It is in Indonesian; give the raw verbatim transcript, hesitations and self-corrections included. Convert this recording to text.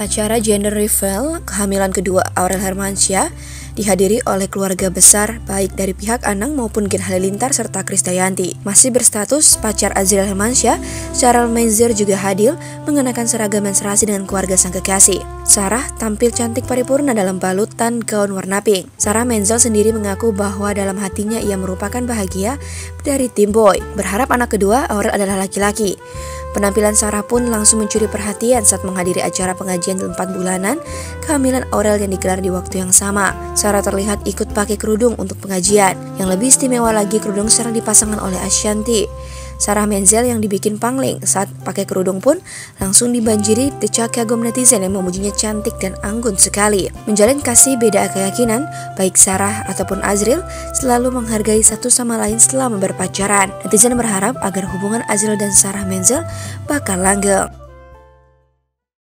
Acara gender reveal kehamilan kedua Aurel Hermansyah dihadiri oleh keluarga besar baik dari pihak Anang maupun Gen Halilintar serta Krisdayanti. Masih berstatus pacar Aurel Hermansyah, Sarah Menzel juga hadir mengenakan seragam menstruasi dengan keluarga sang kekasih. Sarah tampil cantik paripurna dalam balutan gaun warna pink. Sarah Menzel sendiri mengaku bahwa dalam hatinya ia merupakan bahagia dari tim boy. Berharap anak kedua Aurel adalah laki-laki. Penampilan Sarah pun langsung mencuri perhatian saat menghadiri acara pengajian empat bulanan kehamilan Aurel yang digelar di waktu yang sama. Sarah terlihat ikut pakai kerudung untuk pengajian. Yang lebih istimewa lagi, kerudung Sarah dipasangkan oleh Ashanty. Sarah Menzel yang dibikin pangling saat pakai kerudung pun langsung dibanjiri decak kagum netizen yang memujinya cantik dan anggun sekali. Menjalin kasih beda keyakinan, baik Sarah ataupun Aurel selalu menghargai satu sama lain selama berpacaran. Netizen berharap agar hubungan Aurel dan Sarah Menzel bakal langgeng.